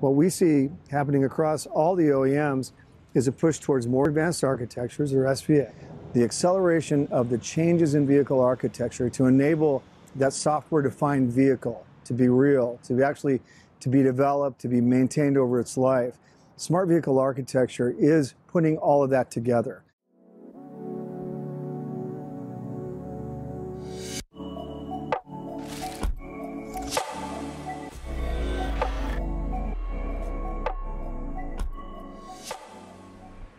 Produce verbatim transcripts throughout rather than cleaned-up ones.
what we see happening across all the O E Ms is a push towards more advanced architectures, or S V A. The acceleration of the changes in vehicle architecture to enable that software-defined vehicle to be real, to be actually to be developed, to be maintained over its life. Smart vehicle architecture is putting all of that together.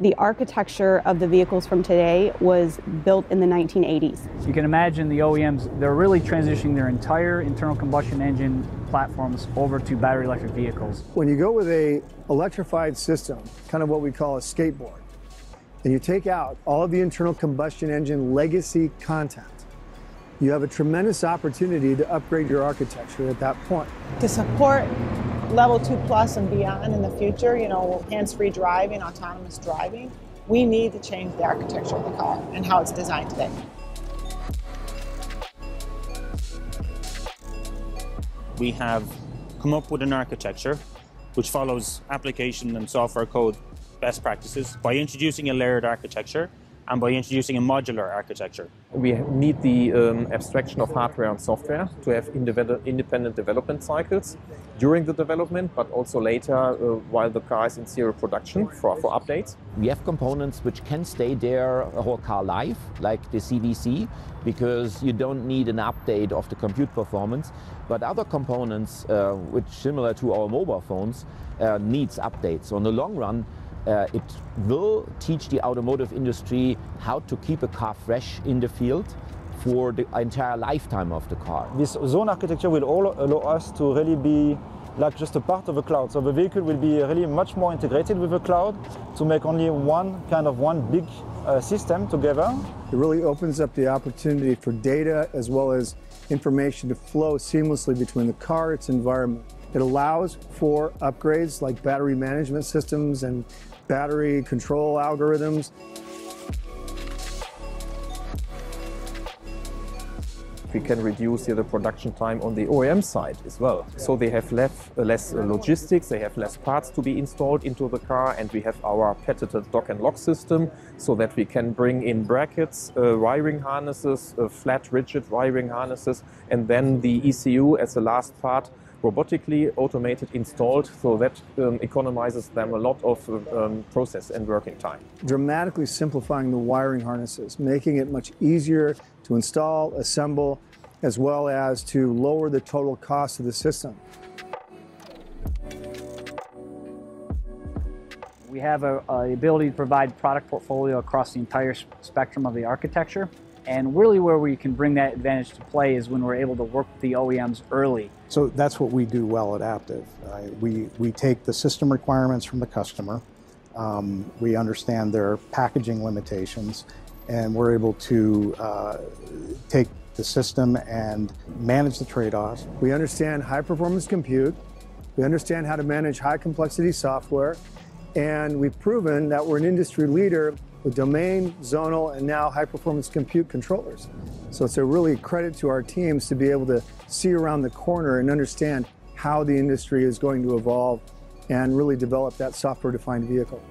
The architecture of the vehicles from today was built in the nineteen eighties. You can imagine the O E Ms, they're really transitioning their entire internal combustion engine platforms over to battery electric vehicles. When you go with a electrified system, kind of what we call a skateboard, and you take out all of the internal combustion engine legacy content, you have a tremendous opportunity to upgrade your architecture at that point. To support level two plus and beyond in the future, you know, hands-free driving, autonomous driving, we need to change the architecture of the car and how it's designed today. We have come up with an architecture which follows application and software code best practices by introducing a layered architecture and by introducing a modular architecture. We need the um, abstraction of hardware and software to have independent development cycles during the development, but also later uh, while the car is in serial production for, for updates. We have components which can stay there a whole car life, like the C D C, because you don't need an update of the compute performance, but other components, uh, which similar to our mobile phones, uh, needs updates. So in the long run, Uh, it will teach the automotive industry how to keep a car fresh in the field for the entire lifetime of the car. This zone architecture will all allow us to really be like just a part of a cloud. So the vehicle will be really much more integrated with the cloud to make only one kind of one big uh, system together. It really opens up the opportunity for data as well as information to flow seamlessly between the car and its environment. It allows for upgrades like battery management systems and battery control algorithms. We can reduce the production time on the O E M side as well. So they have less, less logistics, they have less parts to be installed into the car, and we have our patented dock and lock system so that we can bring in brackets, uh, wiring harnesses, uh, flat rigid wiring harnesses, and then the E C U as the last part, robotically automated, installed, so that um, economizes them a lot of um, process and working time. Dramatically simplifying the wiring harnesses, making it much easier to install, assemble, as well as to lower the total cost of the system. We have a, a ability to provide product portfolio across the entire spectrum of the architecture. And really where we can bring that advantage to play is when we're able to work with the O E Ms early. So that's what we do well at Aptiv. Uh, we, we take the system requirements from the customer, um, we understand their packaging limitations, and we're able to uh, take the system and manage the trade-offs. We understand high-performance compute, we understand how to manage high-complexity software, and we've proven that we're an industry leader with domain, zonal, and now high-performance compute controllers. So it's a really credit to our teams to be able to see around the corner and understand how the industry is going to evolve and really develop that software-defined vehicle.